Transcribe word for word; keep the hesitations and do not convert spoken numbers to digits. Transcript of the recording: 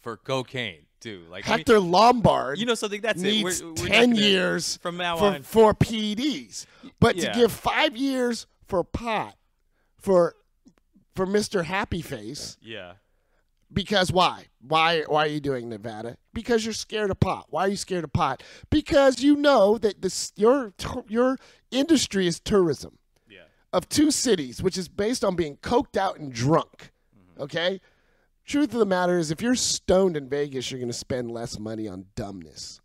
for cocaine, too. Like Hector I mean, Lombard, you know something that's needs it. We're, we're ten years from now for, on for P E Ds, but yeah. to give five years for pot for for Mister Happy Face, yeah. Because why? Why why are you doing Nevada? Because you're scared of pot. Why are you scared of pot? Because you know that this your your industry is tourism. Yeah. Of two cities, which is based on being coked out and drunk. Mm-hmm. Okay? Truth of the matter is if you're stoned in Vegas, you're going to spend less money on dumbness.